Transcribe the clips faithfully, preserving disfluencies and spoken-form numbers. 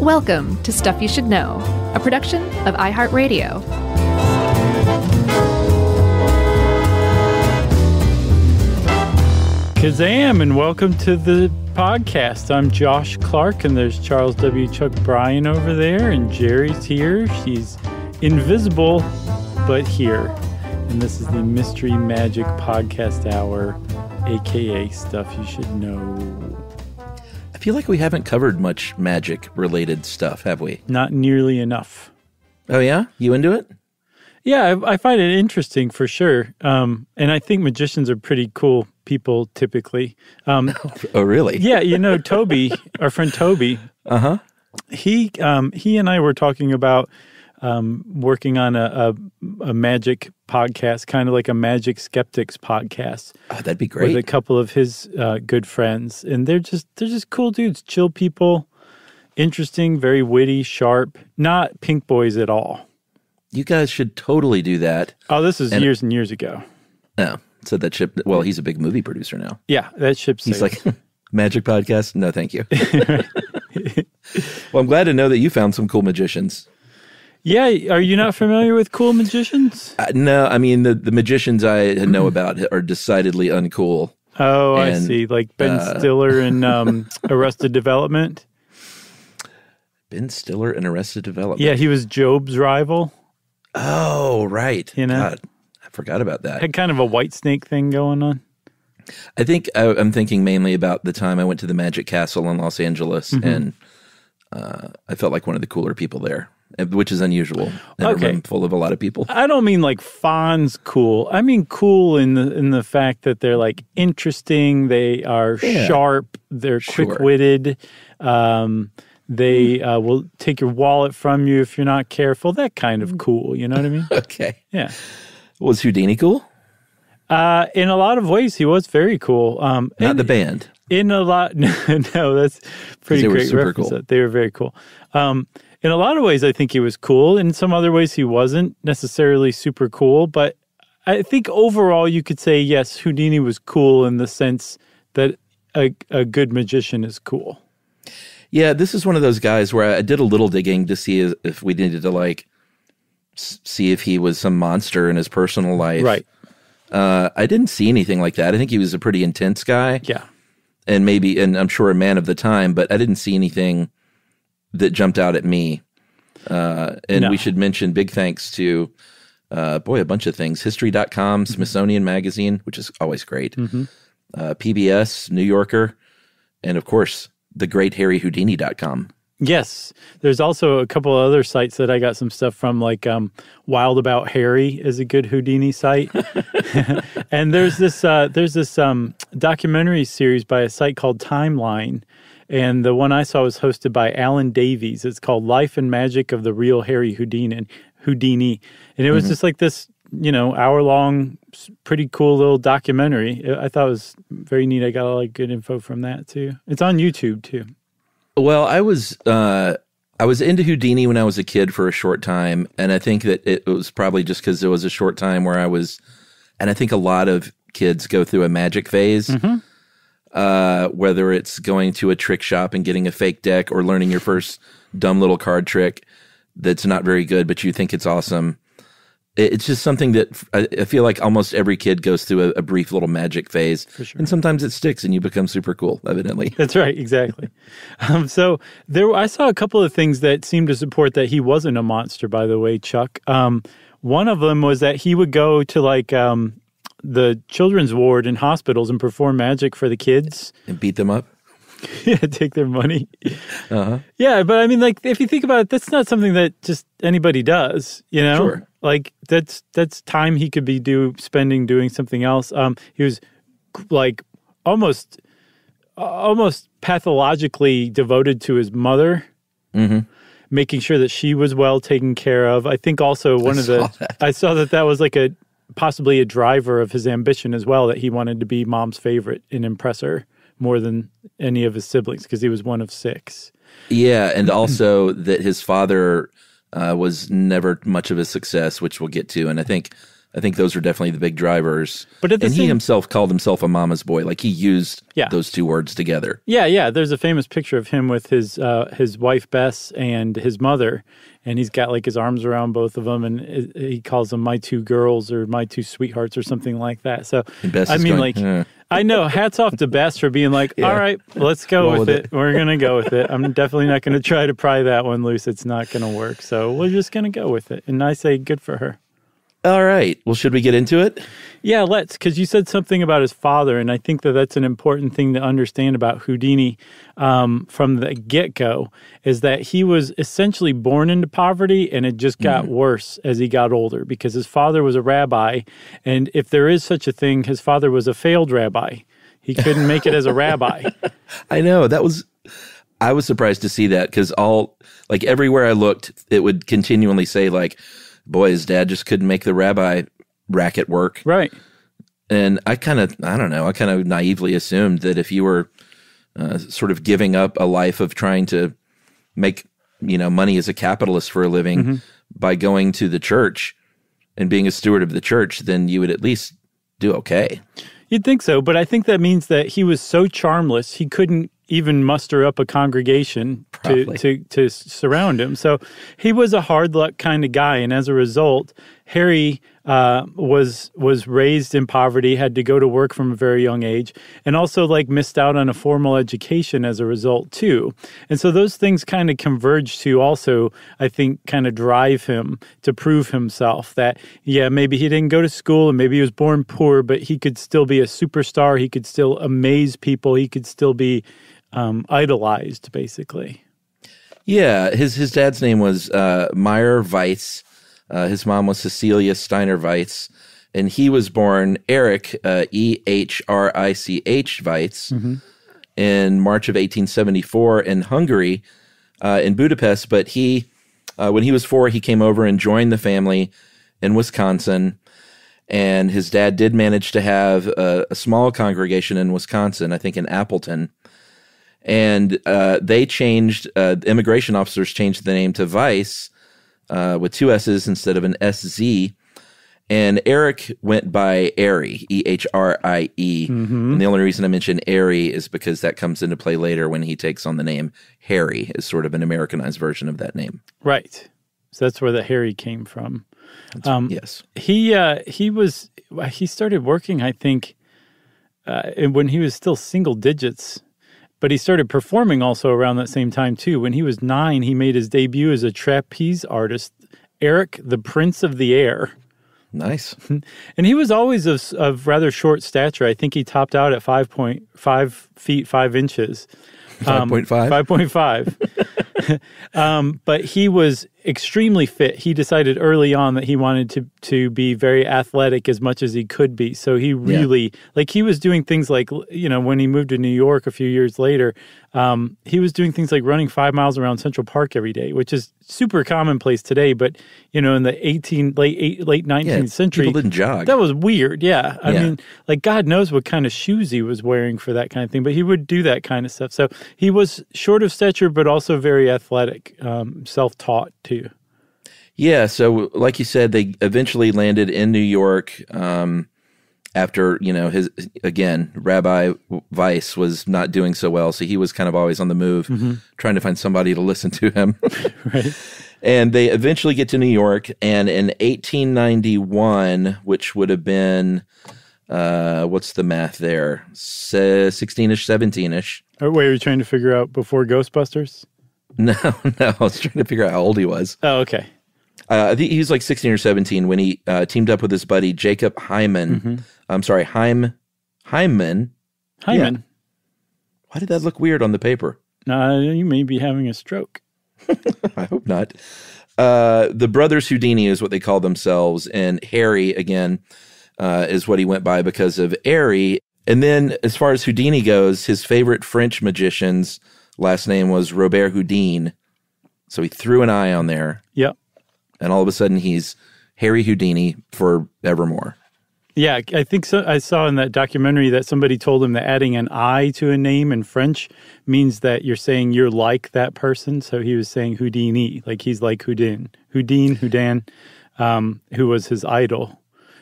Welcome to Stuff You Should Know, a production of iHeartRadio. Kazam, and welcome to the podcast. I'm Josh Clark, and there's Charles W. Chuck Bryan over there, and Jerry's here. She's invisible, but here. And this is the Mystery Magic Podcast Hour, a k a. Stuff You Should Know. I feel like we haven't covered much magic-related stuff, have we? Not nearly enough. Oh, yeah? You into it? Yeah, I, I find it interesting for sure. Um, and I think magicians are pretty cool people typically. Um, oh, really? Yeah, you know, Toby, our friend Toby, uh-huh. he, um, he and I were talking about Um, working on a, a a magic podcast, kind of like a Magic Skeptics podcast. Oh, that'd be great. With a couple of his uh, good friends, and they're just they're just cool dudes, chill people, interesting, very witty, sharp, not pink boys at all. You guys should totally do that. Oh, this is and, years and years ago. No, so that ship. Well, he's a big movie producer now. Yeah, that ship's. He's safe. Like magic podcast. No, thank you. Well, I'm glad to know that you found some cool magicians. Yeah, are you not familiar with cool magicians? Uh, no, I mean, the, the magicians I know about are decidedly uncool. Oh, and, I see. Like Ben uh, Stiller and um, Arrested Development? Ben Stiller and Arrested Development. Yeah, he was Job's rival. Oh, right. You know? God, I forgot about that. Had kind of a Whitesnake thing going on. I think I, I'm thinking mainly about the time I went to the Magic Castle in Los Angeles, mm-hmm. and uh, I felt like one of the cooler people there. Which is unusual. Never okay. Room full of a lot of people. I don't mean like Fonz cool. I mean cool in the in the fact that they're like interesting. They are yeah. sharp. They're sure. quick-witted. Um, they uh, will take your wallet from you if you're not careful. That kind of cool. You know what I mean? Okay. Yeah. Was Houdini cool? Uh, in a lot of ways, he was very cool. Um, not and, the band. In a lot. No, no that's pretty great. They were super reference. Cool. They were very cool. Um In a lot of ways, I think he was cool. In some other ways, he wasn't necessarily super cool. But I think overall, you could say, yes, Houdini was cool in the sense that a, a good magician is cool. Yeah, this is one of those guys where I did a little digging to see if we needed to, like, see if he was some monster in his personal life. Right. Uh, I didn't see anything like that. I think he was a pretty intense guy. Yeah. And maybe, and I'm sure a man of the time, but I didn't see anything that jumped out at me. Uh, and no. we should mention big thanks to, uh, boy, a bunch of things. History dot com, mm-hmm. Smithsonian Magazine, which is always great. Mm-hmm. Uh, P B S, New Yorker, and, of course, the great Harry Houdini dot com. Yes. There's also a couple of other sites that I got some stuff from, like um, Wild About Harry is a good Houdini site. And there's this, uh, there's this um, documentary series by a site called Timeline. And the one I saw was hosted by Alan Davies. It's called Life and Magic of the Real Harry Houdini. Houdini. And it was mm-hmm. just like this, you know, hour-long, pretty cool little documentary. I thought it was very neat. I got a lot of good info from that, too. It's on YouTube, too. Well, I was uh, I was into Houdini when I was a kid for a short time. And I think that it was probably just because there was a short time where I was – and I think a lot of kids go through a magic phase. Mm-hmm. Uh, whether it's going to a trick shop and getting a fake deck or learning your first dumb little card trick that's not very good, but you think it's awesome. It's just something that I, I feel like almost every kid goes through a, a brief little magic phase. For sure. And sometimes it sticks and you become super cool, evidently. That's right. Exactly. um, so there, I saw a couple of things that seemed to support that he wasn't a monster, by the way, Chuck. Um, one of them was that he would go to like, um, the children's ward in hospitals and perform magic for the kids. And beat them up? Yeah, take their money. Uh-huh. Yeah, but I mean, like, if you think about it, that's not something that just anybody does, you know? Sure. Like, that's that's time he could be do, spending doing something else. Um, he was, like, almost almost pathologically devoted to his mother. Mm-hmm. Making sure that she was well taken care of. I think also one I of the... That. I saw that that was like a... possibly a driver of his ambition as well, that he wanted to be mom's favorite and impress her more than any of his siblings because he was one of six. Yeah, and also that his father uh, was never much of a success, which we'll get to. And I think I think those are definitely the big drivers. But at the and same, he himself called himself a mama's boy. Like, he used yeah. those two words together. Yeah, yeah. There's a famous picture of him with his uh, his wife, Bess, and his mother. And he's got, like, his arms around both of them. And he calls them my two girls or my two sweethearts or something like that. So, I mean, going, like, uh. I know. Hats off to Bess for being like, yeah. all right, let's go Roll with it. it. We're going to go with it. I'm definitely not going to try to pry that one loose. It's not going to work. So we're just going to go with it. And I say good for her. All right. Well, should we get into it? Yeah, let's, because you said something about his father, and I think that that's an important thing to understand about Houdini um, from the get-go, is that he was essentially born into poverty, and it just got mm-hmm. worse as he got older, because his father was a rabbi, and if there is such a thing, his father was a failed rabbi. He couldn't make it as a rabbi. I know. That was... I was surprised to see that, because all, like, everywhere I looked, it would continually say, like, boy, his dad just couldn't make the rabbi racket work. Right. And I kind of, I don't know, I kind of naively assumed that if you were uh, sort of giving up a life of trying to make, you know, money as a capitalist for a living mm-hmm. by going to the church and being a steward of the church, then you would at least do okay. You'd think so, but I think that means that he was so charmless, he couldn't even muster up a congregation to, to, to surround him. So he was a hard luck kind of guy, and as a result, Harry uh, was was raised in poverty, had to go to work from a very young age, and also like missed out on a formal education as a result too. And so those things kind of converge to also, I think, kind of drive him to prove himself that, yeah, maybe he didn't go to school and maybe he was born poor, but he could still be a superstar. He could still amaze people. He could still be um, idolized, basically. Yeah, his, his dad's name was uh, Meyer Weitz. Uh, his mom was Cecilia Steiner Weitz, and he was born Eric, uh, E H R I C H Weitz, mm-hmm. in March of eighteen seventy-four in Hungary, uh, in Budapest. But he, uh, when he was four, he came over and joined the family in Wisconsin, and his dad did manage to have a, a small congregation in Wisconsin, I think in Appleton, and uh, they changed, uh, the immigration officers changed the name to Weiss, Uh, with two S's instead of an S Z. And Eric went by Airy, E H R I E. Mm-hmm. And the only reason I mention Airy is because that comes into play later when he takes on the name Harry as sort of an Americanized version of that name. Right. So that's where the Harry came from. Um, yes. He, uh, he was, he started working, I think, uh, when he was still single digits. But he started performing also around that same time, too. When he was nine, he made his debut as a trapeze artist, Eric the Prince of the Air. Nice. And he was always of, of rather short stature. I think he topped out at five point five feet, five inches. five point five? five point five. um, but he was extremely fit. He decided early on that he wanted to to be very athletic as much as he could be. So he really, yeah. like he was doing things like, you know, when he moved to New York a few years later, um, he was doing things like running five miles around Central Park every day, which is super commonplace today. But, you know, in the eighteen, late, eight, late nineteenth yeah, century, people didn't jog. That was weird. Yeah. I yeah. mean, like God knows what kind of shoes he was wearing for that kind of thing, but he would do that kind of stuff. So he was short of stature, but also very athletic, um, self-taught too. Yeah. So like you said, they eventually landed in New York um, after, you know, his, again, Rabbi Weiss was not doing so well. So he was kind of always on the move, mm-hmm. trying to find somebody to listen to him. Right. And they eventually get to New York. And in eighteen ninety-one, which would have been, uh, what's the math there? sixteen-ish, seventeen-ish. Oh, wait, are you trying to figure out before Ghostbusters? No, no. I was trying to figure out how old he was. Oh, okay. Uh, I think he was like sixteen or seventeen when he uh, teamed up with his buddy Jacob Hyman. Mm-hmm. I'm sorry, Heim, Hyman. Hyman. Yeah. Why did that look weird on the paper? Uh, you may be having a stroke. I hope not. Uh, the brothers Houdini is what they call themselves, and Harry, again, uh, is what he went by because of Airy. And then as far as Houdini goes, his favorite French magician's last name was Robert Houdin, so he threw an I on there. Yep. And all of a sudden, he's Harry Houdini forevermore. Yeah, I think so. I saw in that documentary that somebody told him that adding an I to a name in French means that you're saying you're like that person, so he was saying Houdini, like he's like Houdin. Houdin, Houdin, um, who was his idol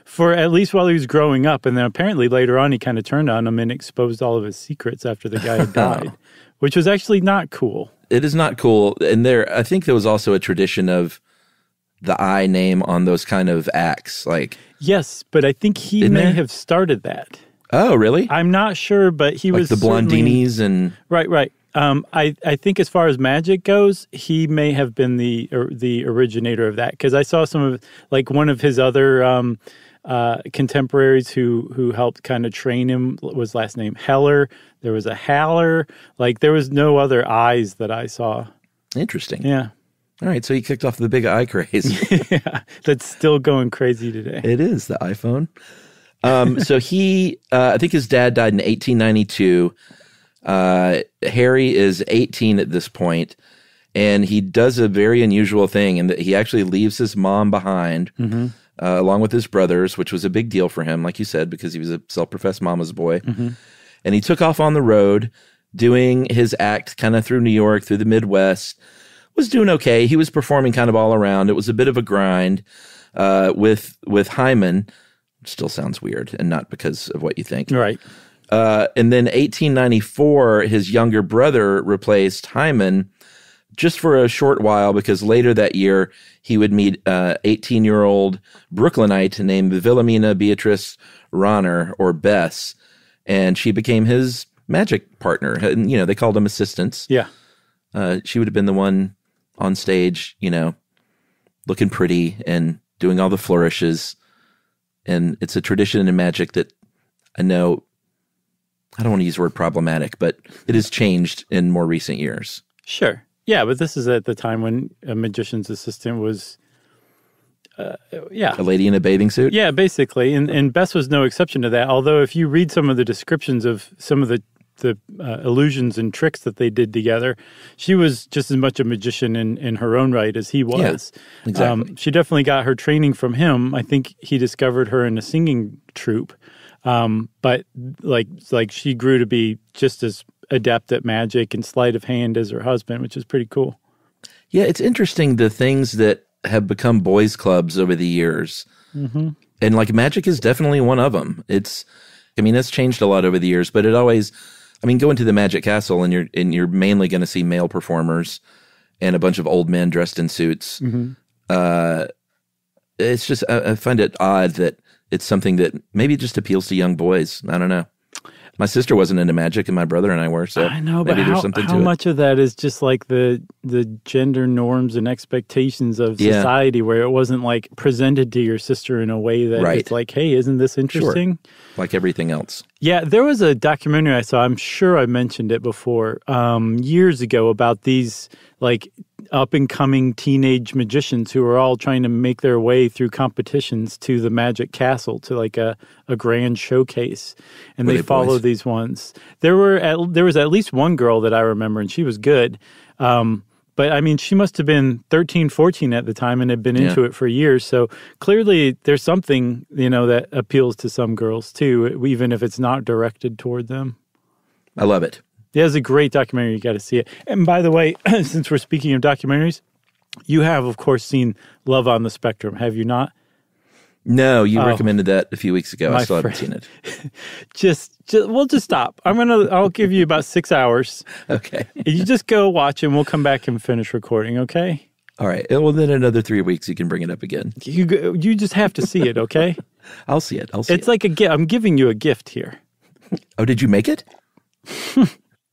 for at least while he was growing up. And then apparently later on, he kind of turned on him and exposed all of his secrets after the guy had died, which was actually not cool. It is not cool. And there, I think there was also a tradition of the I name on those kind of acts. Like, yes, but I think he may there? have started that. Oh, really? I'm not sure, but he like was the Blondinis and right, right. Um, I I think as far as magic goes, he may have been the or the originator of that, because I saw some of like one of his other um, uh, contemporaries who who helped kind of train him was last name Heller. There was a Haller. Like there was no other eyes that I saw. Interesting. Yeah. All right, so he kicked off the big eye craze. Yeah, that's still going crazy today. It is, the iPhone. Um, so he, uh, I think his dad died in eighteen ninety-two. Uh, Harry is eighteen at this point, and he does a very unusual thing in that he actually leaves his mom behind, mm-hmm. uh, along with his brothers, which was a big deal for him, like you said, because he was a self-professed mama's boy. Mm-hmm. And he took off on the road doing his act kind of through New York, through the Midwest. Was doing okay. He was performing kind of all around. It was a bit of a grind uh, with with Hyman. Still sounds weird, and not because of what you think. Right. Uh, and then eighteen ninety-four, his younger brother replaced Hyman just for a short while, because later that year, he would meet an eighteen-year-old Brooklynite named Wilhelmina Beatrice Rahner, or Bess, and she became his magic partner. And, you know, they called them assistants. Yeah. Uh, she would have been the one on stage, you know, looking pretty and doing all the flourishes. And it's a tradition in magic that I know, I don't want to use the word problematic, but it has changed in more recent years. Sure. Yeah, but this is at the time when a magician's assistant was, uh, yeah. A lady in a bathing suit? Yeah, basically. And, and Bess was no exception to that. Although if you read some of the descriptions of some of the the uh, illusions and tricks that they did together, she was just as much a magician in, in her own right as he was. Yeah, exactly. Um, she definitely got her training from him. I think he discovered her in a singing troupe. Um, but like, like she grew to be just as adept at magic and sleight of hand as her husband, which is pretty cool. Yeah, it's interesting the things that have become boys' clubs over the years. Mm-hmm. And like magic is definitely one of them. It's, I mean, that's changed a lot over the years, but it always... I mean, go into the Magic Castle, and you're and you're mainly going to see male performers and a bunch of old men dressed in suits. Mm-hmm. Uh, it's just I, I find it odd that it's something that maybe just appeals to young boys. I don't know. My sister wasn't into magic, and my brother and I were. So I know, maybe but there's something how, how to much it. of that is just like the the gender norms and expectations of society, yeah. where it wasn't like presented to your sister in a way that right. it's like, hey, isn't this interesting? Sure. Like everything else. Yeah, there was a documentary I saw. I'm sure I mentioned it before um, years ago about these like up and coming teenage magicians who are all trying to make their way through competitions to the Magic Castle, to like a, a grand showcase, and were they, they follow boys? These ones. There were at, there was at least one girl that I remember, and she was good. Um, but I mean, she must have been thirteen, fourteen at the time, and had been yeah. into it for years. So clearly, there's something you know that appeals to some girls too, even if it's not directed toward them. I love it. Yeah, it's a great documentary. You got to see it. And by the way, since we're speaking of documentaries, you have, of course, seen Love on the Spectrum, have you not? No, you oh, recommended that a few weeks ago. I still friend. haven't seen it. just, just, we'll just stop. I'm gonna. I'll give you about six hours. Okay. You just go watch it, and we'll come back and finish recording. Okay. All right. Well, then another three weeks, you can bring it up again. You you just have to see it. Okay. I'll see it. I'll see it's it. It's like a gift. I'm giving you a gift here. Oh, did you make it?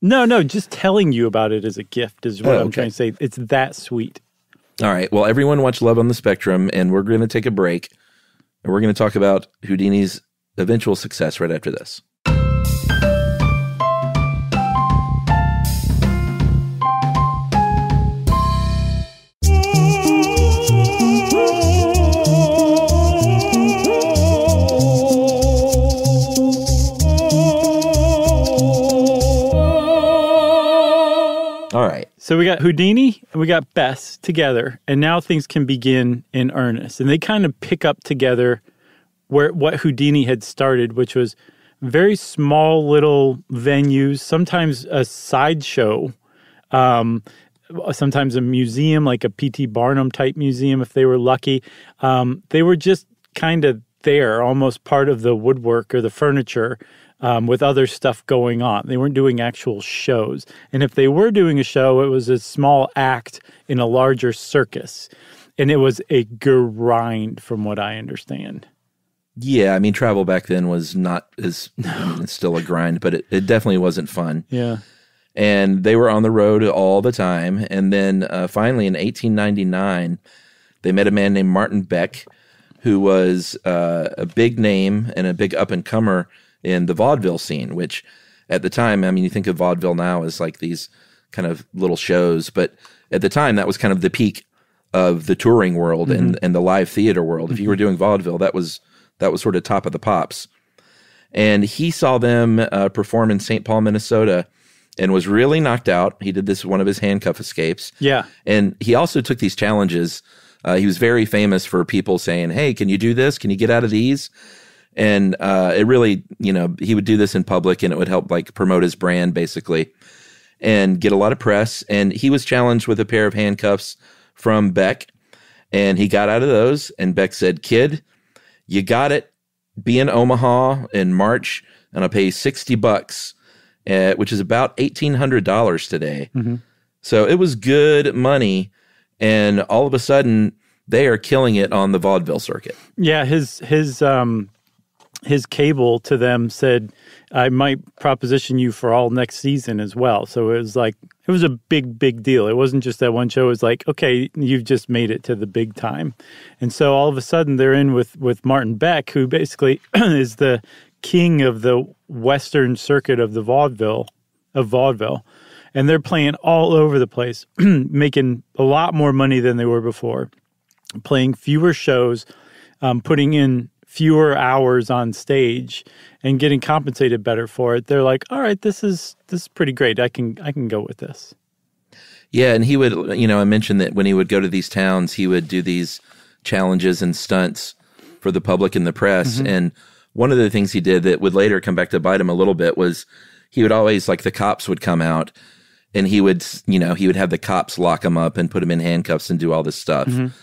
No, no, just telling you about it as a gift is what oh, okay. I'm trying to say. It's that sweet. All right. Well, everyone watch Love on the Spectrum, and we're going to take a break, and we're going to talk about Houdini's eventual success right after this. So we got Houdini and we got Bess together, and now things can begin in earnest. And they kind of pick up together where what Houdini had started, which was very small little venues, sometimes a sideshow, um, sometimes a museum, like a P T Barnum type museum if they were lucky. Um, they were just kind of there, almost part of the woodwork or the furniture, um, with other stuff going on. They weren't doing actual shows. And if they were doing a show, it was a small act in a larger circus. And it was a grind, from what I understand. Yeah, I mean, travel back then was not as, I mean, it's still a grind, but it, it definitely wasn't fun. Yeah. And they were on the road all the time. And then uh, finally in eighteen ninety-nine, they met a man named Martin Beck, who was uh, a big name and a big up-and-comer in the vaudeville scene, which at the time, I mean, you think of vaudeville now as like these kind of little shows, but at the time that was kind of the peak of the touring world, mm-hmm. and, and the live theater world. Mm-hmm. If you were doing vaudeville, that was that was sort of top of the pops. And he saw them uh, perform in Saint Paul, Minnesota, and was really knocked out. He did this one of his handcuff escapes. Yeah. And he also took these challenges. Uh, he was very famous for people saying, hey, can you do this? Can you get out of these? And uh, it really, you know, he would do this in public, and it would help like promote his brand basically and get a lot of press. And he was challenged with a pair of handcuffs from Beck, and he got out of those, and Beck said, kid, you got it. Be in Omaha in March, and I'll pay you sixty bucks, uh, which is about eighteen hundred dollars today. Mm-hmm. So it was good money, and all of a sudden they are killing it on the vaudeville circuit. Yeah, his his um his cable to them said, I might proposition you for all next season as well. So it was like, it was a big, big deal. It wasn't just that one show. It was like, okay, you've just made it to the big time. And so all of a sudden they're in with, with Martin Beck, who basically is the king of the Western circuit of the vaudeville, of vaudeville. And they're playing all over the place, making a lot more money than they were before, playing fewer shows, um, putting in fewer hours on stage and getting compensated better for it. They're like, all right, this is this is pretty great. I can I can go with this. Yeah, and he would, you know, I mentioned that when he would go to these towns, he would do these challenges and stunts for the public and the press. Mm-hmm. And one of the things he did that would later come back to bite him a little bit was he would always, like, the cops would come out and he would, you know, he would have the cops lock him up and put him in handcuffs and do all this stuff. Mm-hmm.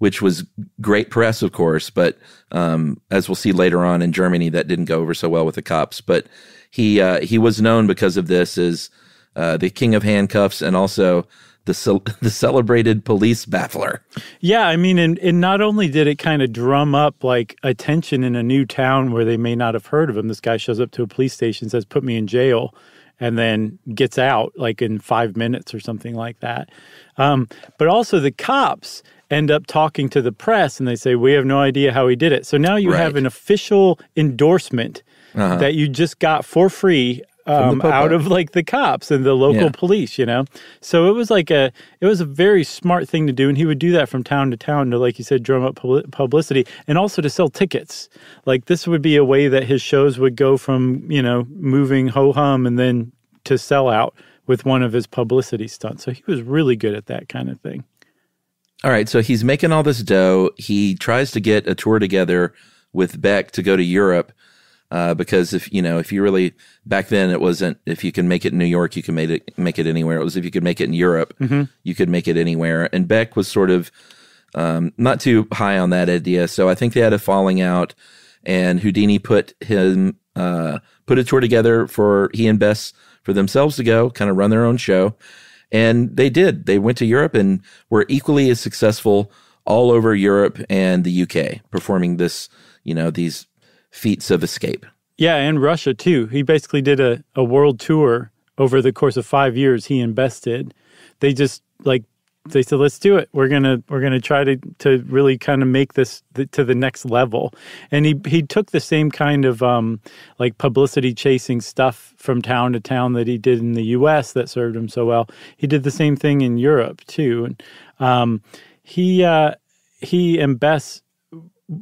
Which was great press, of course, but um, as we'll see later on in Germany, that didn't go over so well with the cops. But he uh, he was known because of this as uh, the king of handcuffs and also the ce the celebrated police baffler. Yeah, I mean, and, and not only did it kind of drum up like attention in a new town where they may not have heard of him. This guy shows up to a police station, says, put me in jail, and then gets out like in five minutes or something like that. Um, but also the cops end up talking to the press, and they say, we have no idea how he did it. So now you right. have an official endorsement uh-huh. that you just got for free um, out of like the cops and the local yeah. police, you know? So it was like a, it was a very smart thing to do. And he would do that from town to town to, like you said, drum up publicity and also to sell tickets. Like this would be a way that his shows would go from, you know, moving ho-hum and then to sell out with one of his publicity stunts. So he was really good at that kind of thing. All right, so he's making all this dough. He tries to get a tour together with Beck to go to Europe uh, because if you know, if you really back then it wasn't if you can make it in New York, you can make it make it anywhere. It was if you could make it in Europe, mm-hmm. you could make it anywhere. And Beck was sort of um, not too high on that idea, so I think they had a falling out. And Houdini put him uh, put a tour together for he and Bess for themselves to go, kind of run their own show. And they did. They went to Europe and were equally as successful all over Europe and the U K, performing this, you know, these feats of escape. Yeah, and Russia, too. He basically did a, a world tour over the course of five years, he and Bess did. They just, like, they said, let's do it. We're going to we're gonna try to, to really kind of make this th to the next level. And he, he took the same kind of, um, like, publicity-chasing stuff from town to town that he did in the U S that served him so well. He did the same thing in Europe, too. And um, he, uh, he and Bess,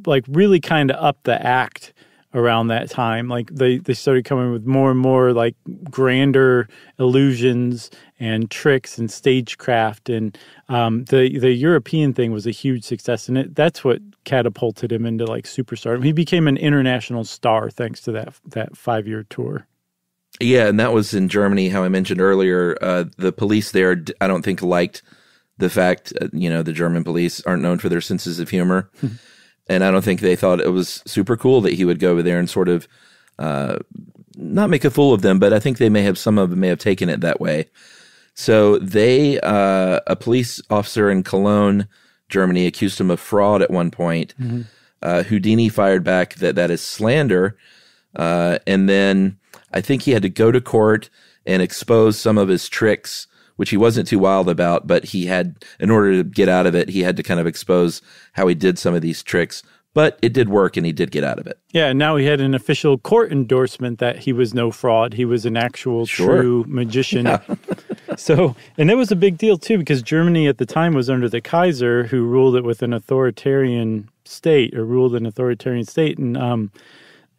like, really kind of upped the act around that time. Like, they, they started coming with more and more, like, grander illusions and tricks and stagecraft. And um, the, the European thing was a huge success, and it, that's what catapulted him into, like, superstardom. He became an international star thanks to that, that five-year tour. Yeah, and that was in Germany, how I mentioned earlier. Uh, the police there, I don't think, liked the fact, uh, you know, the German police aren't known for their senses of humor. And I don't think they thought it was super cool that he would go over there and sort of uh, not make a fool of them, but I think they may have, some of them may have taken it that way. So they, uh, a police officer in Cologne, Germany, accused him of fraud at one point. Mm-hmm. Uh, Houdini fired back that that is slander. Uh, and then I think he had to go to court and expose some of his tricks, which he wasn't too wild about, but he had, in order to get out of it, he had to kind of expose how he did some of these tricks. But it did work, and he did get out of it. Yeah, and now he had an official court endorsement that he was no fraud. He was an actual sure. true magician. Yeah. So, and that was a big deal, too, because Germany at the time was under the Kaiser, who ruled it with an authoritarian state, or ruled an authoritarian state. And um,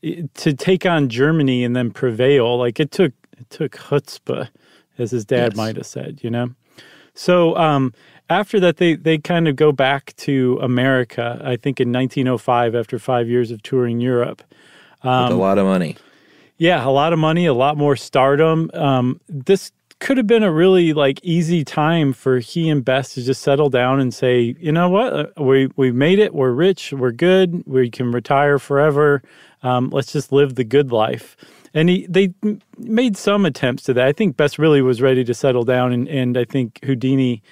to take on Germany and then prevail, like, it took, it took chutzpah, as his dad yes. might have said, you know? So um, after that, they, they kind of go back to America, I think in nineteen oh five, after five years of touring Europe. Um, With a lot of money. Yeah, a lot of money, a lot more stardom. Um, this could have been a really, like, easy time for he and Bess to just settle down and say, you know what, we, we've made it, we're rich, we're good, we can retire forever, um, let's just live the good life. And he, they made some attempts to that. I think Bess really was ready to settle down, and, and I think Houdini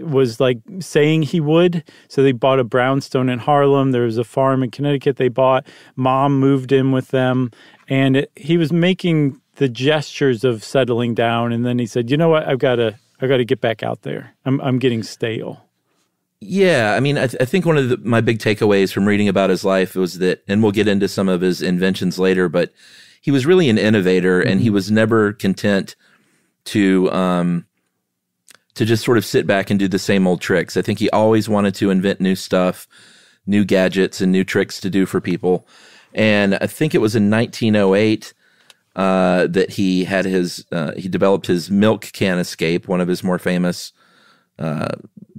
was, like, saying he would. So they bought a brownstone in Harlem. There was a farm in Connecticut they bought. Mom moved in with them. And it, he was making the gestures of settling down. And then he said, you know what, I've got to I've got to get back out there. I'm, I'm getting stale. Yeah, I mean, I, th I think one of the, my big takeaways from reading about his life was that, and we'll get into some of his inventions later, but he was really an innovator, and he was never content to um, to just sort of sit back and do the same old tricks. I think he always wanted to invent new stuff, new gadgets, and new tricks to do for people. And I think it was in nineteen oh eight uh, that he had his uh, he developed his milk can escape, one of his more famous. Uh,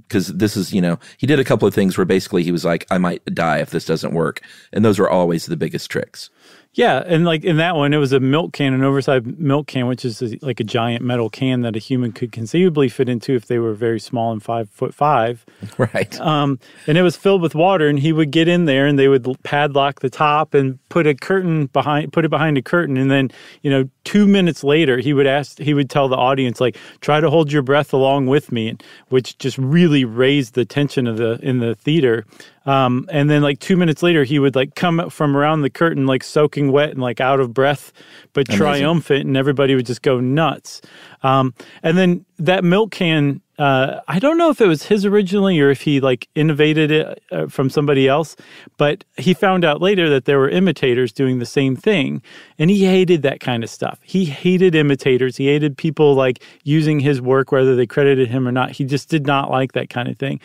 Because this is, you know, he did a couple of things where basically he was like, I might die if this doesn't work. And those were always the biggest tricks. Yeah. And like in that one, it was a milk can, an oversized milk can, which is like a giant metal can that a human could conceivably fit into if they were very small and five foot five. Right. Um, and it was filled with water, and he would get in there and they would padlock the top and put a curtain behind, put it behind a curtain. And then, you know, two minutes later, he would ask, he would tell the audience, like, try to hold your breath along with me, which just really raised the tension of the in the theater, um, and then like two minutes later he would like come from around the curtain like soaking wet and like out of breath, but amazing. Triumphant, and everybody would just go nuts. Um, and then that milk can, uh, I don't know if it was his originally or if he like innovated it uh, from somebody else, but he found out later that there were imitators doing the same thing, and he hated that kind of stuff. He hated imitators. He hated people like using his work, whether they credited him or not. He just did not like that kind of thing.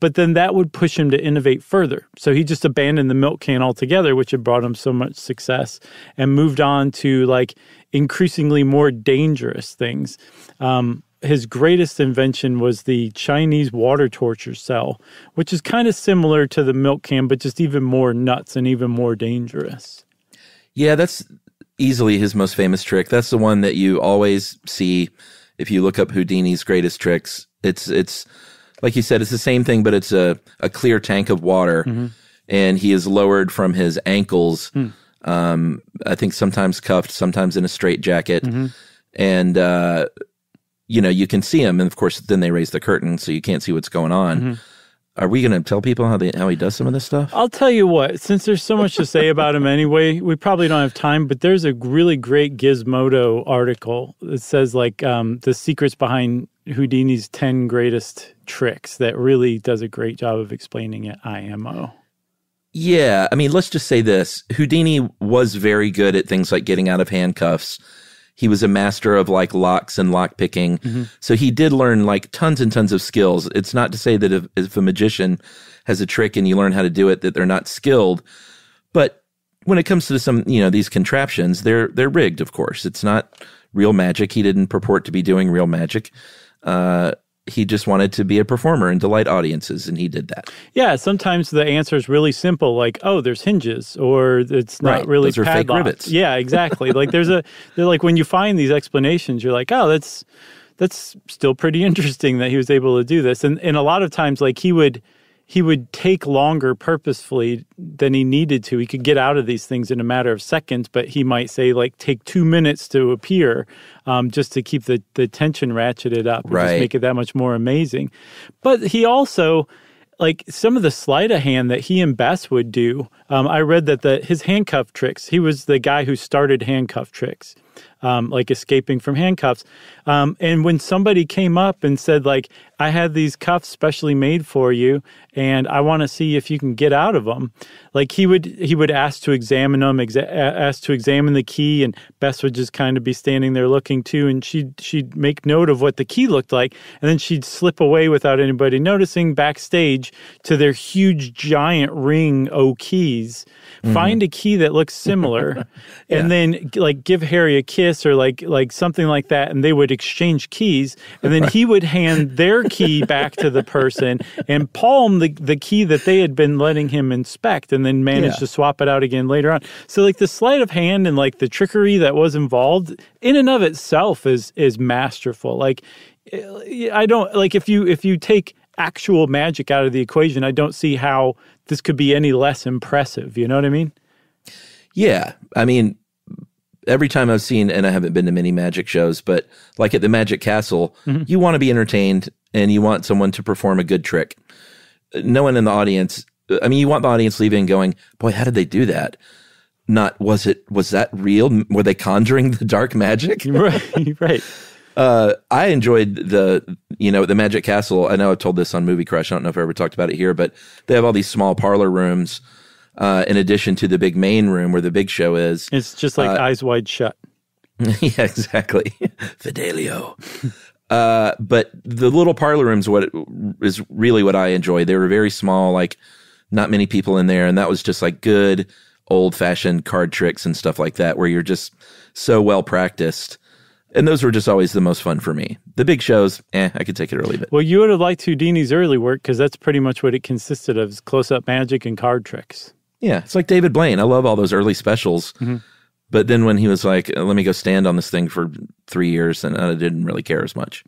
But then that would push him to innovate further. So he just abandoned the milk can altogether, which had brought him so much success, and moved on to like increasingly more dangerous things. Um, his greatest invention was the Chinese water torture cell, which is kind of similar to the milk can, but just even more nuts and even more dangerous. Yeah, that's easily his most famous trick. That's the one that you always see if you look up Houdini's greatest tricks. It's, it's like you said, it's the same thing, but it's a, a clear tank of water, mm-hmm. and he is lowered from his ankles, mm. um, I think sometimes cuffed, sometimes in a straitjacket, mm-hmm. and uh, you know, you can see him, and of course, then they raise the curtain, so you can't see what's going on. Mm-hmm. Are we going to tell people how they, how he does some of this stuff? I'll tell you what, since there's so much to say about him anyway, we probably don't have time, but there's a really great Gizmodo article that says, like, um, the secrets behind Houdini's ten greatest tricks that really does a great job of explaining it, I M O. Yeah, I mean, let's just say this. Houdini was very good at things like getting out of handcuffs. He was a master of like locks and lock picking. Mm-hmm. So he did learn like tons and tons of skills. It's not to say that if, if a magician has a trick and you learn how to do it, that they're not skilled. But when it comes to some, you know, these contraptions, they're, they're rigged, of course. It's not real magic. He didn't purport to be doing real magic. Uh, He just wanted to be a performer and delight audiences, and he did that. Yeah, sometimes the answer is really simple, like, oh, there's hinges, or it's not right. really Those are fake rivets. Yeah, exactly. Like there's a, they're like when you find these explanations, you're like, oh, that's that's still pretty interesting that he was able to do this. And and a lot of times, like he would he would take longer purposefully than he needed to. He could get out of these things in a matter of seconds, but he might say, like, take two minutes to appear um, just to keep the, the tension ratcheted up and right. just make it that much more amazing. But he also, like, some of the sleight of hand that he and Bess would do, um, I read that the his handcuff tricks, he was the guy who started handcuff tricks, um, like escaping from handcuffs. Um, and when somebody came up and said, like, I had these cuffs specially made for you, and I want to see if you can get out of them. Like, he would he would ask to examine them, exa ask to examine the key, and Bess would just kind of be standing there looking, too, and she'd, she'd make note of what the key looked like, and then she'd slip away without anybody noticing backstage to their huge, giant ring O keys. Mm-hmm. Find a key that looks similar, yeah. and then, like, give Harry a kiss or, like, like something like that, and they would exchange keys, and then right. he would hand their key back to the person and palm the, the key that they had been letting him inspect and then manage yeah. to swap it out again later on. So, like, the sleight of hand and, like, the trickery that was involved in and of itself is is masterful. Like, I don't, like, if you if you take actual magic out of the equation, I don't see how this could be any less impressive. You know what I mean? Yeah. I mean, every time I've seen, and I haven't been to many magic shows, but like at the Magic Castle, mm-hmm. you want to be entertained and you want someone to perform a good trick. No one in the audience, I mean, you want the audience leaving and going, boy, how did they do that? Not, was it, was that real? Were they conjuring the dark magic? Right, right. Uh, I enjoyed the, you know, the Magic Castle. I know I've told this on Movie Crush. I don't know if I ever talked about it here, but they have all these small parlor rooms uh, in addition to the big main room where the big show is. It's just like uh, Eyes Wide Shut. Yeah, exactly. Fidelio. Uh, but the little parlor rooms what it, is really what I enjoy. They were very small, like not many people in there. And that was just like good old-fashioned card tricks and stuff like that where you're just so well-practiced. And those were just always the most fun for me. The big shows, eh, I could take it or leave it. Well, you would have liked Houdini's early work because that's pretty much what it consisted of is close-up magic and card tricks. Yeah, it's like David Blaine. I love all those early specials. Mm-hmm. But then when he was like, let me go stand on this thing for three years, and I didn't really care as much.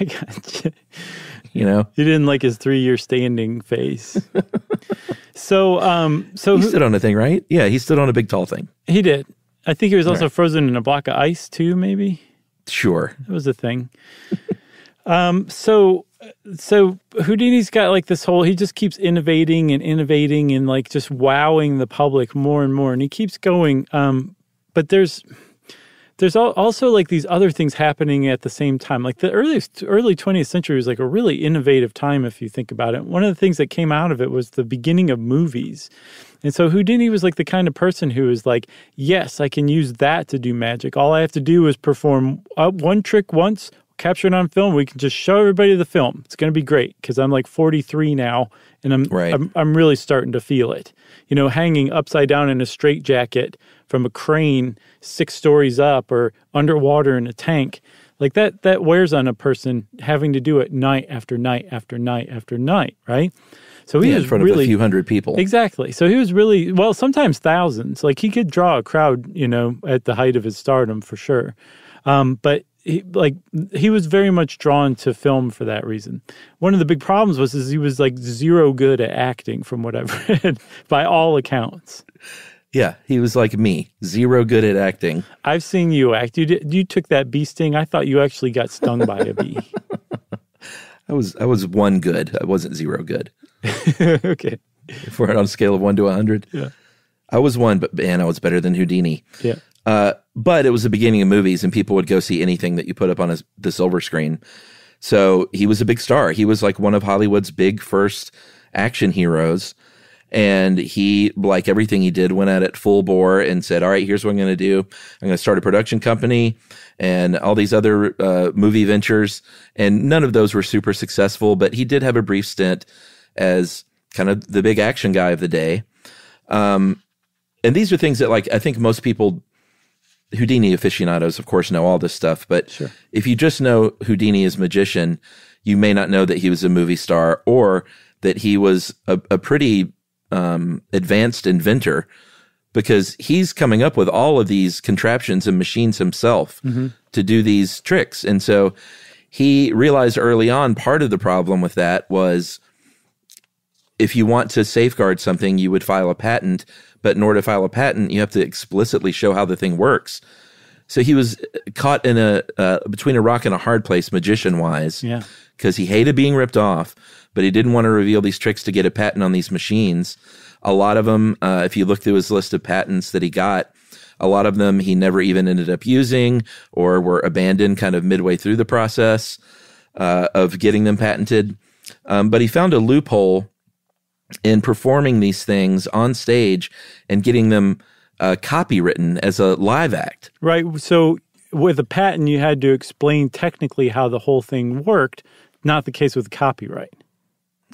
I got you. You know? He didn't like his three-year standing face. so, um, so... He stood on a thing, right? Yeah, he stood on a big tall thing. He did. I think he was also right. frozen in a block of ice, too, maybe? Sure. That was a thing. um, so... So Houdini's got like this whole, he just keeps innovating and innovating and like just wowing the public more and more. And he keeps going. Um, but there's, there's al also like these other things happening at the same time. Like the earliest, early twentieth century was like a really innovative time if you think about it. One of the things that came out of it was the beginning of movies. And so Houdini was like the kind of person who is like, yes, I can use that to do magic. All I have to do is perform one trick once, capture it on film. We can just show everybody the film. It's going to be great because I'm like forty-three now, and I'm, right. I'm I'm really starting to feel it. You know, hanging upside down in a straitjacket from a crane six stories up, or underwater in a tank, like that that wears on a person. Having to do it night after night after night after night, right? So he yeah, was in front really, of a few hundred people. Exactly. So he was really, well, sometimes thousands. Like he could draw a crowd, you know, at the height of his stardom for sure. Um, but He, like he was very much drawn to film for that reason. One of the big problems was is he was like zero good at acting, from what I've read, by all accounts. Yeah, he was like me, zero good at acting. I've seen you act. You did, you took that bee sting. I thought you actually got stung by a bee. I was I was one good. I wasn't zero good. Okay, if we're on a scale of one to a hundred, yeah, I was one, but man, I was better than Houdini. Yeah. Uh, but it was the beginning of movies, and people would go see anything that you put up on a, the silver screen. So he was a big star. He was like one of Hollywood's big first action heroes. And he, like everything he did, went at it full bore and said, all right, here's what I'm going to do. I'm going to start a production company and all these other uh, movie ventures. And none of those were super successful, but he did have a brief stint as kind of the big action guy of the day. Um, and these are things that, like, I think most people – Houdini aficionados, of course, know all this stuff, but sure. if you just know Houdini as magician, you may not know that he was a movie star or that he was a, a pretty um, advanced inventor, because he's coming up with all of these contraptions and machines himself mm-hmm. to do these tricks. And so he realized early on part of the problem with that was if you want to safeguard something, you would file a patent. But in order to file a patent, you have to explicitly show how the thing works. So he was caught in a uh, between a rock and a hard place, magician-wise, yeah, because he hated being ripped off, but he didn't want to reveal these tricks to get a patent on these machines. A lot of them, uh, if you look through his list of patents that he got, a lot of them he never even ended up using or were abandoned kind of midway through the process uh, of getting them patented. Um, but he found a loophole in performing these things on stage and getting them uh, copywritten as a live act. Right. So with a patent, you had to explain technically how the whole thing worked, not the case with copyright.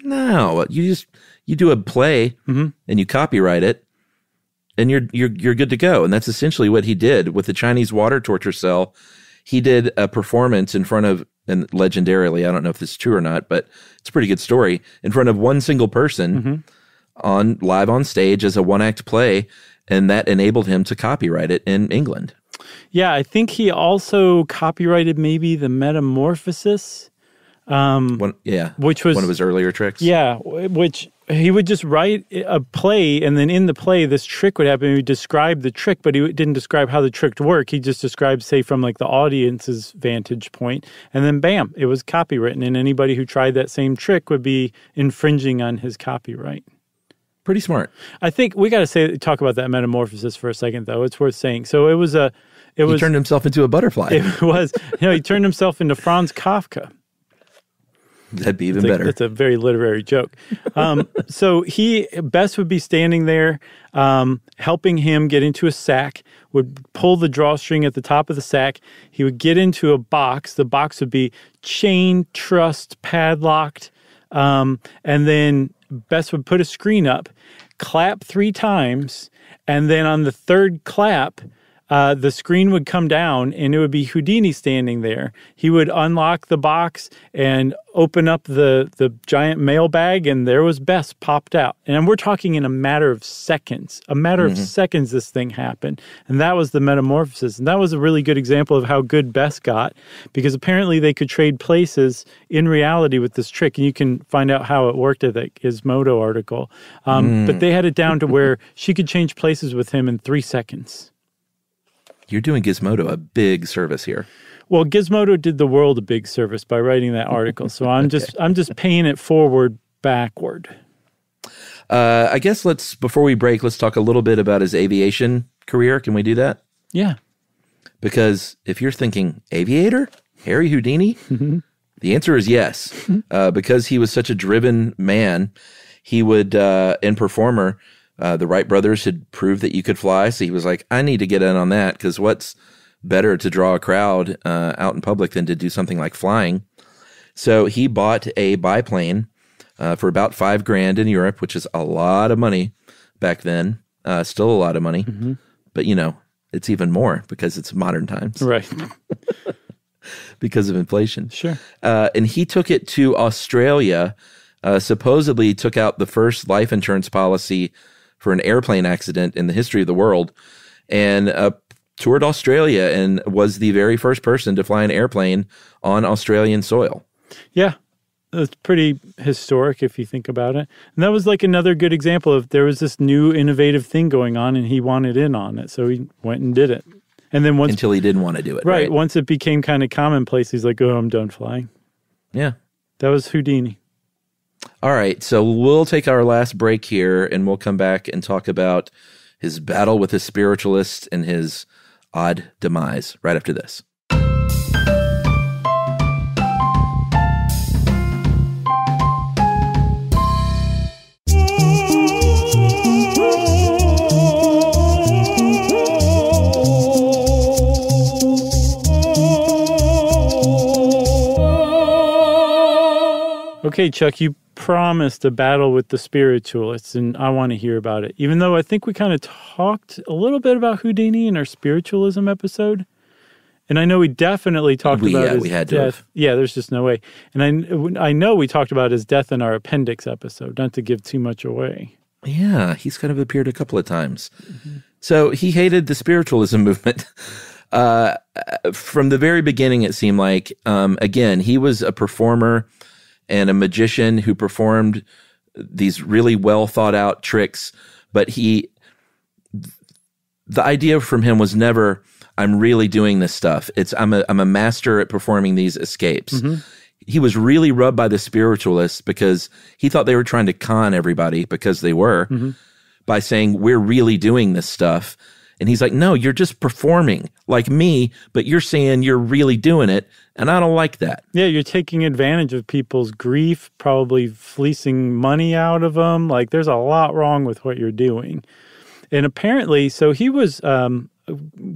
No, you just you do a play mm-hmm. and you copyright it, and you're you're you're good to go. And that's essentially what he did with the Chinese water torture cell. He did a performance in front of, and legendarily, I don't know if this is true or not, but it's a pretty good story, in front of one single person mm-hmm. on live on stage as a one-act play, and that enabled him to copyright it in England. Yeah, I think he also copyrighted maybe the metamorphosis. Um, one, yeah, which was one of his earlier tricks. Yeah, which he would just write a play, and then in the play, this trick would happen. He would describe the trick, but he didn't describe how the trick worked. He just described, say, from like the audience's vantage point, and then bam, it was copywritten, and anybody who tried that same trick would be infringing on his copyright. Pretty smart. I think we got to say talk about that metamorphosis for a second, though. It's worth saying. So it was a. It was, he turned himself into a butterfly. It was. You know, he turned himself into Franz Kafka. That'd be even that's a, better. That's a very literary joke. Um, so he, Bess would be standing there, um, helping him get into a sack, would pull the drawstring at the top of the sack. He would get into a box. The box would be chain, trussed, padlocked. Um, and then Bess would put a screen up, clap three times, and then on the third clap, Uh, the screen would come down, and it would be Houdini standing there. He would unlock the box and open up the, the giant mail bag, and there was Bess popped out. And we're talking in a matter of seconds. A matter mm-hmm. of seconds this thing happened. And that was the metamorphosis. And that was a really good example of how good Bess got, because apparently they could trade places in reality with this trick. And you can find out how it worked at that Gizmodo article. Um, mm. But they had it down to where she could change places with him in three seconds. You're doing Gizmodo a big service here. Well, Gizmodo did the world a big service by writing that article, so I'm okay. just I'm just paying it forward backward. Uh, I guess let's before we break, let's talk a little bit about his aviation career. Can we do that? Yeah, because if you're thinking aviator, Harry Houdini, mm-hmm. the answer is yes, mm-hmm. uh, because he was such a driven man. He would uh, and performer. Uh, the Wright brothers had proved that you could fly, so he was like, I need to get in on that, because what's better to draw a crowd uh, out in public than to do something like flying? So he bought a biplane uh, for about five grand in Europe, which is a lot of money back then. Uh, still a lot of money. Mm-hmm. But, you know, it's even more because it's modern times. Right. Because of inflation. Sure. Uh, and he took it to Australia, uh, supposedly took out the first life insurance policy for an airplane accident in the history of the world, and uh, toured Australia and was the very first person to fly an airplane on Australian soil. Yeah, that's pretty historic if you think about it. And that was like another good example of there was this new innovative thing going on and he wanted in on it, so he went and did it. And then once Until he didn't want to do it. Right, right? Once it became kind of commonplace, he's like, oh, I'm done flying. Yeah. That was Houdini. All right, so we'll take our last break here, and we'll come back and talk about his battle with his spiritualists and his odd demise right after this. Okay, Chuck, you promised a battle with the spiritualists, and I want to hear about it. Even though I think we kind of talked a little bit about Houdini in our spiritualism episode, and I know we definitely talked we, about yeah, his we had death. To have. Yeah, there's just no way. And I, I know we talked about his death in our appendix episode, not to give too much away. Yeah, he's kind of appeared a couple of times. Mm-hmm. So he hated the spiritualism movement. Uh, from the very beginning, it seemed like, um, again, he was a performer and a magician who performed these really well thought out tricks, but he, the idea from him was never, I'm really doing this stuff. It's I'm a, I'm a master at performing these escapes. Mm-hmm. He was really rubbed by the spiritualists because he thought they were trying to con everybody, because they were, mm-hmm. by saying, we're really doing this stuff. And he's like, no, you're just performing like me, but you're saying you're really doing it, and I don't like that. Yeah, you're taking advantage of people's grief, probably fleecing money out of them. Like, there's a lot wrong with what you're doing. And apparently, so he was um,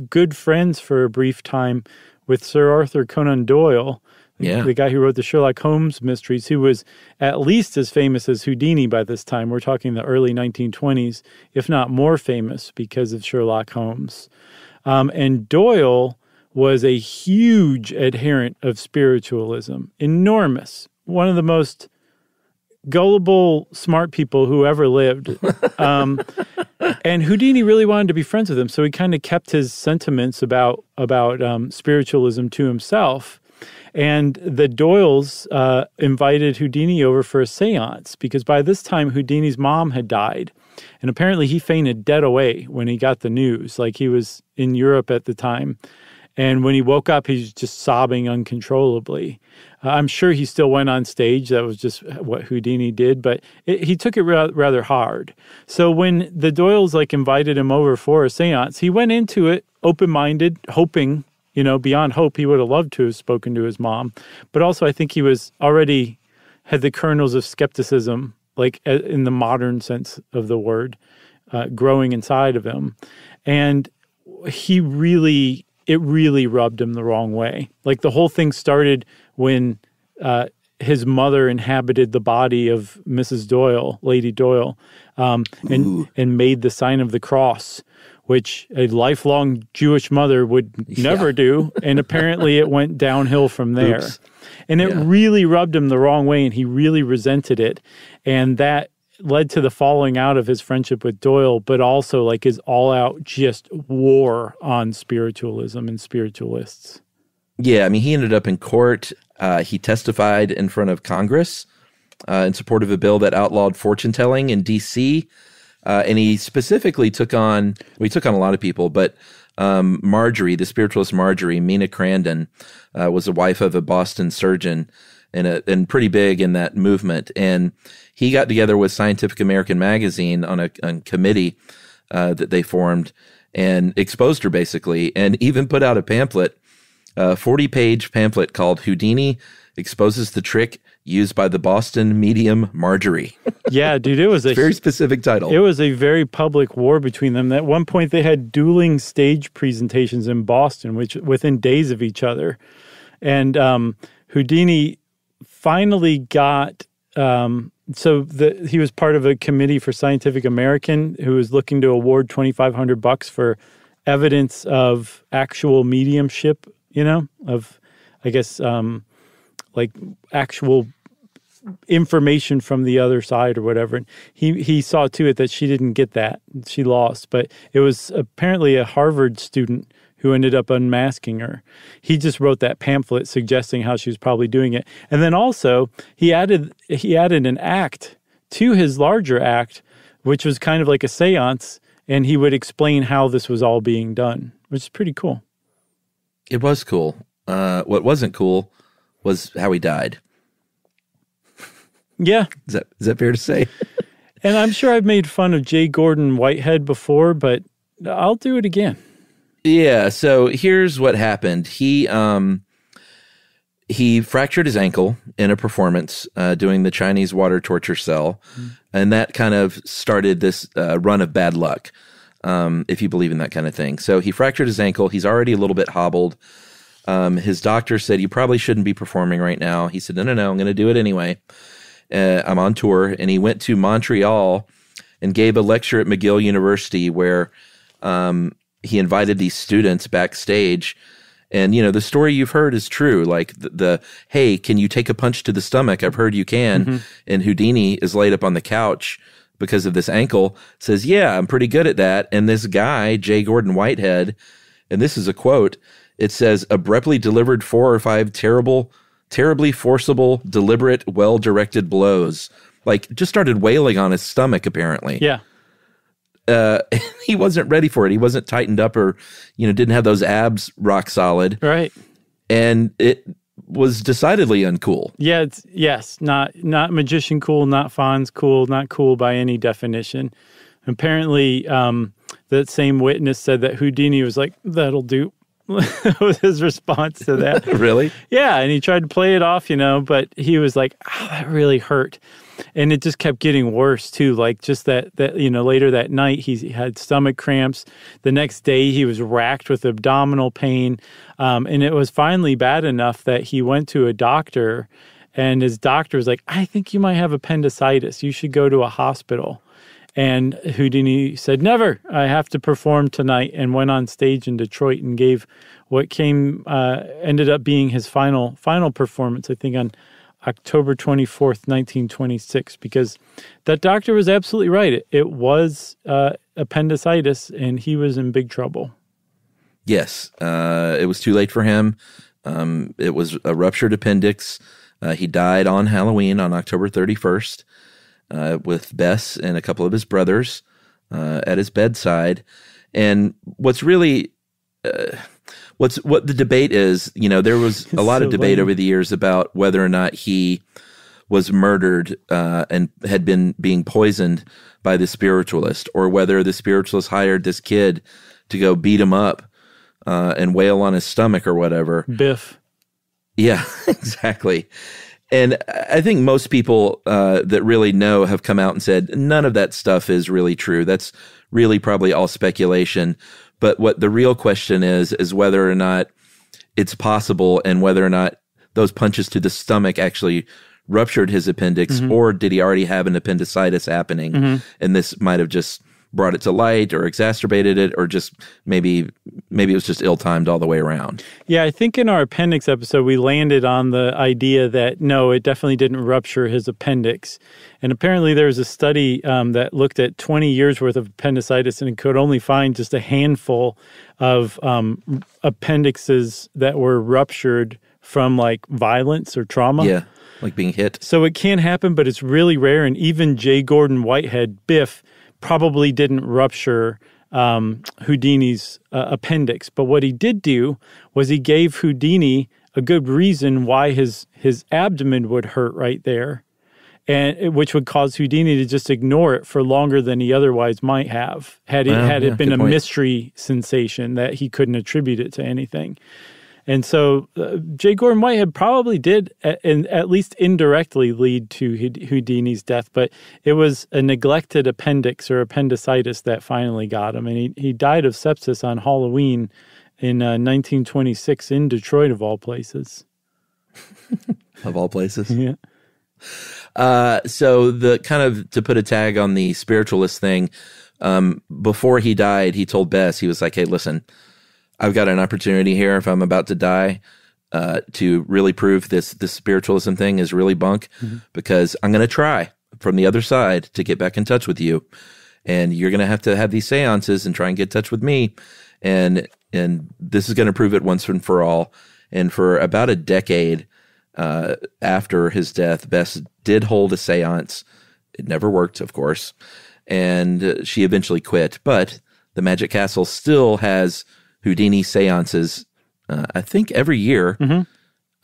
good friends for a brief time with Sir Arthur Conan Doyle, yeah. the guy who wrote the Sherlock Holmes mysteries, who was at least as famous as Houdini by this time. We're talking the early nineteen twenties, if not more famous because of Sherlock Holmes. Um, and Doyle was a huge adherent of spiritualism, enormous, one of the most gullible, smart people who ever lived. Um, and Houdini really wanted to be friends with him, so he kind of kept his sentiments about, about um, spiritualism to himself. And the Doyles uh, invited Houdini over for a seance, because by this time Houdini's mom had died. And apparently he fainted dead away when he got the news. Like, he was in Europe at the time. And when he woke up, he's just sobbing uncontrollably. Uh, I'm sure he still went on stage. That was just what Houdini did, but it, he took it ra rather hard. So when the Doyles like invited him over for a seance, he went into it open-minded, hoping, you know, beyond hope, he would have loved to have spoken to his mom. But also, I think he was already had the kernels of skepticism, like in the modern sense of the word, uh, growing inside of him. And he really, it really rubbed him the wrong way. Like, the whole thing started when uh, his mother inhabited the body of Missus Doyle, Lady Doyle, um, and, and made the sign of the cross, which a lifelong Jewish mother would never yeah. do, and apparently it went downhill from there. Oops. And it yeah. really rubbed him the wrong way, and he really resented it. And that led to the falling out of his friendship with Doyle, but also like his all-out just war on spiritualism and spiritualists. Yeah, I mean, he ended up in court. Uh, he testified in front of Congress uh, in support of a bill that outlawed fortune-telling in D C, Uh, and he specifically took on, well, he took on a lot of people, but um, Marjorie, the spiritualist Marjorie, Mina Crandon, uh, was the wife of a Boston surgeon and, a, and pretty big in that movement. And he got together with Scientific American magazine on a, on a committee uh, that they formed and exposed her basically, and even put out a pamphlet, a forty-page pamphlet called Houdini Exposes the Trick Used by the Boston Medium Marjorie. Yeah, dude, it was a very specific title. It was a very public war between them. At one point, they had dueling stage presentations in Boston, which within days of each other. And um, Houdini finally got um, so the, he was part of a committee for Scientific American who was looking to award twenty five hundred bucks for evidence of actual mediumship. You know, of I guess. Um, like actual information from the other side or whatever. And he, he saw to it that she didn't get that. She lost. But it was apparently a Harvard student who ended up unmasking her. He just wrote that pamphlet suggesting how she was probably doing it. And then also he added, he added an act to his larger act, which was kind of like a seance, and he would explain how this was all being done, which is pretty cool. It was cool. Uh, what wasn't cool was how he died. Yeah. Is that, is that fair to say? And I'm sure I've made fun of J. Gordon Whitehead before, but I'll do it again. Yeah, so here's what happened. He um, he fractured his ankle in a performance uh, doing the Chinese water torture cell, mm. and that kind of started this uh, run of bad luck, um, if you believe in that kind of thing. So he fractured his ankle. He's already a little bit hobbled. Um, his doctor said, you probably shouldn't be performing right now. He said, no, no, no, I'm going to do it anyway. Uh, I'm on tour. And he went to Montreal and gave a lecture at McGill University where um, he invited these students backstage. And, you know, the story you've heard is true. Like the, the hey, can you take a punch to the stomach? I've heard you can. Mm-hmm. And Houdini is laid up on the couch because of this ankle, says, yeah, I'm pretty good at that. And this guy, J. Gordon Whitehead, and this is a quote, it says, abruptly delivered four or five terrible, terribly forcible, deliberate, well-directed blows like just started wailing on his stomach apparently. Yeah. Uh, he wasn't ready for it. He wasn't tightened up or, you know, didn't have those abs rock solid. Right. And it was decidedly uncool. Yeah. It's, yes. Not, not magician cool, not Fonz cool, not cool by any definition. Apparently, um, that same witness said that Houdini was like, that'll do. That was his response to that. Really? Yeah. And he tried to play it off, you know, but he was like, oh, that really hurt. And it just kept getting worse too. Like just that, that, you know, later that night he had stomach cramps. The next day he was racked with abdominal pain. Um, and it was finally bad enough that he went to a doctor, and his doctor was like, I think you might have appendicitis. You should go to a hospital. And Houdini said, never, I have to perform tonight, and went on stage in Detroit and gave what came, uh, ended up being his final, final performance, I think on October twenty-fourth, nineteen twenty-six, because that doctor was absolutely right. It, it was uh, appendicitis, and he was in big trouble. Yes, uh, it was too late for him. Um, it was a ruptured appendix. Uh, he died on Halloween on October thirty-first uh, with Bess and a couple of his brothers uh, at his bedside. And what's really... Uh, What's what the debate is, you know, there was a lot so of debate lame. over the years about whether or not he was murdered uh, and had been being poisoned by the spiritualist, or whether the spiritualist hired this kid to go beat him up uh, and wail on his stomach or whatever. Biff. Yeah, exactly. And I think most people uh, that really know have come out and said none of that stuff is really true. That's really probably all speculation. But what the real question is, is whether or not it's possible, and whether or not those punches to the stomach actually ruptured his appendix, mm-hmm. or did he already have an appendicitis happening? Mm-hmm. And this might have just brought it to light, or exacerbated it, or just maybe maybe it was just ill-timed all the way around. Yeah, I think in our appendix episode, we landed on the idea that, no, it definitely didn't rupture his appendix. And apparently there was a study um, that looked at twenty years worth of appendicitis and could only find just a handful of um, appendixes that were ruptured from like violence or trauma. Yeah, like being hit. So it can happen, but it's really rare. And even J. Gordon Whitehead, Biff, probably didn't rupture um, Houdini's uh, appendix. But what he did do was he gave Houdini a good reason why his, his abdomen would hurt right there, and which would cause Houdini to just ignore it for longer than he otherwise might have, had it, well, had yeah, it been a point. mystery sensation that he couldn't attribute it to anything. And so uh, J. Gordon Whitehead probably did, at, in, at least indirectly, lead to Houdini's death, but it was a neglected appendix or appendicitis that finally got him. And he, he died of sepsis on Halloween in uh, nineteen twenty-six in Detroit, of all places. Of all places? Yeah. Uh, so the kind of, to put a tag on the spiritualist thing, um, before he died, he told Bess, he was like, hey, listen, I've got an opportunity here if I'm about to die uh, to really prove this this spiritualism thing is really bunk, mm-hmm. because I'm going to try from the other side to get back in touch with you. And you're going to have to have these seances and try and get in touch with me. And and this is going to prove it once and for all. And for about a decade uh, after his death, Bess did hold a seance. It never worked, of course. And uh, she eventually quit. But the Magic Castle still has Houdini seances, uh, I think every year. Mm-hmm.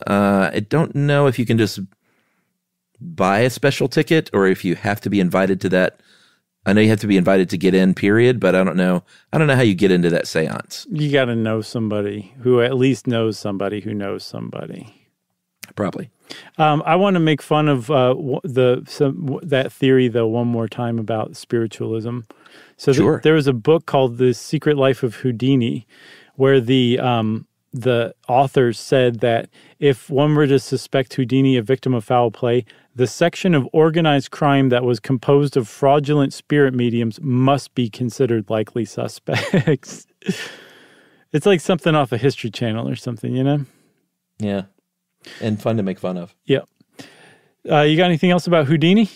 Uh, I don't know if you can just buy a special ticket or if you have to be invited to that. I know you have to be invited to get in, period, but I don't know. I don't know how you get into that seance. You got to know somebody who at least knows somebody who knows somebody. Probably. Um, I want to make fun of uh, the some, that theory, though, one more time about spiritualism. So sure. th there was a book called The Secret Life of Houdini, where the um, the authors said that if one were to suspect Houdini a victim of foul play, the section of organized crime that was composed of fraudulent spirit mediums must be considered likely suspects. It's like something off a History Channel or something, you know? Yeah. And fun to make fun of. Yeah. Uh, you got anything else about Houdini?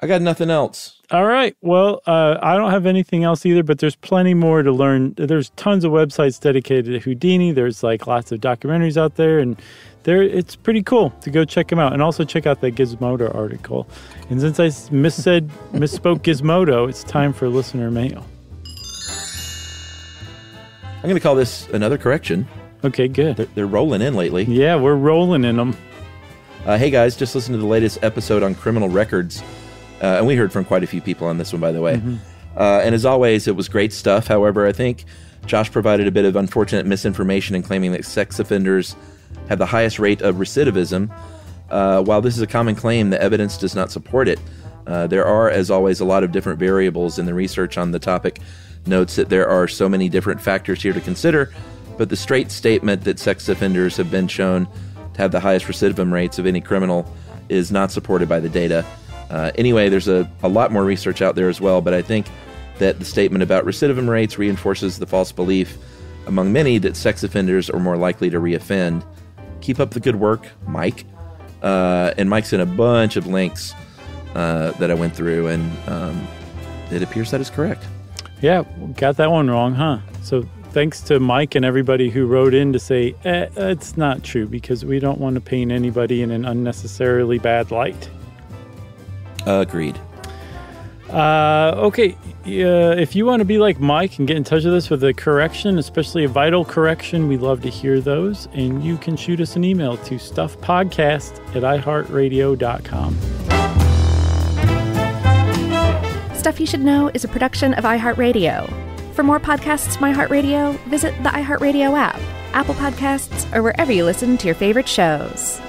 I got nothing else. All right. Well, uh, I don't have anything else either, but there's plenty more to learn. There's tons of websites dedicated to Houdini. There's like lots of documentaries out there, and there it's pretty cool to go check them out. And also check out that Gizmodo article. And since I missaid, misspoke Gizmodo, it's time for listener mail. I'm going to call this another correction. Okay, good. They're, they're rolling in lately. Yeah, we're rolling in them. Uh, hey, guys, just listen to the latest episode on criminal records. Uh, and we heard from quite a few people on this one, by the way. Mm-hmm. Uh, and as always, it was great stuff. However, I think Josh provided a bit of unfortunate misinformation in claiming that sex offenders have the highest rate of recidivism. Uh, while this is a common claim, the evidence does not support it. Uh, there are, as always, a lot of different variables, and the research on the topic notes that there are so many different factors here to consider. But the straight statement that sex offenders have been shown to have the highest recidivism rates of any criminal is not supported by the data. Uh, anyway, there's a, a lot more research out there as well, but I think that the statement about recidivism rates reinforces the false belief among many that sex offenders are more likely to reoffend. Keep up the good work, Mike. Uh, and Mike sent a bunch of links uh, that I went through, and um, it appears that is correct. Yeah, got that one wrong, huh? So thanks to Mike and everybody who wrote in to say, eh, it's not true, because we don't want to paint anybody in an unnecessarily bad light. Agreed. Uh, okay, uh, if you want to be like Mike and get in touch with us with a correction, especially a vital correction, we love to hear those. And you can shoot us an email to stuff podcast at i heart radio dot com. Stuff You Should Know is a production of iHeartRadio. For more podcasts from iHeartRadio, visit the iHeartRadio app, Apple Podcasts, or wherever you listen to your favorite shows.